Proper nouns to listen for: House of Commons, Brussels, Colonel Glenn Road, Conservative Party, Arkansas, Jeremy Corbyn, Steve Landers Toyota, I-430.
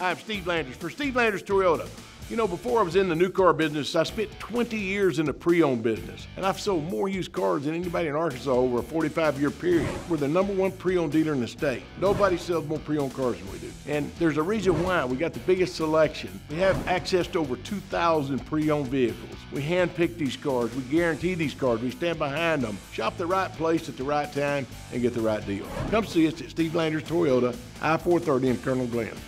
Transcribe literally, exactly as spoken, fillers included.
I'm Steve Landers for Steve Landers Toyota. You know, before I was in the new car business, I spent twenty years in the pre-owned business, and I've sold more used cars than anybody in Arkansas over a forty-five year period. We're the number one pre-owned dealer in the state. Nobody sells more pre-owned cars than we do. And there's a reason why. We got the biggest selection. We have access to over two thousand pre-owned vehicles. We handpick these cars. We guarantee these cars. We stand behind them. Shop the right place at the right time and get the right deal. Come see us at Steve Landers Toyota, I four thirty in Colonel Glenn.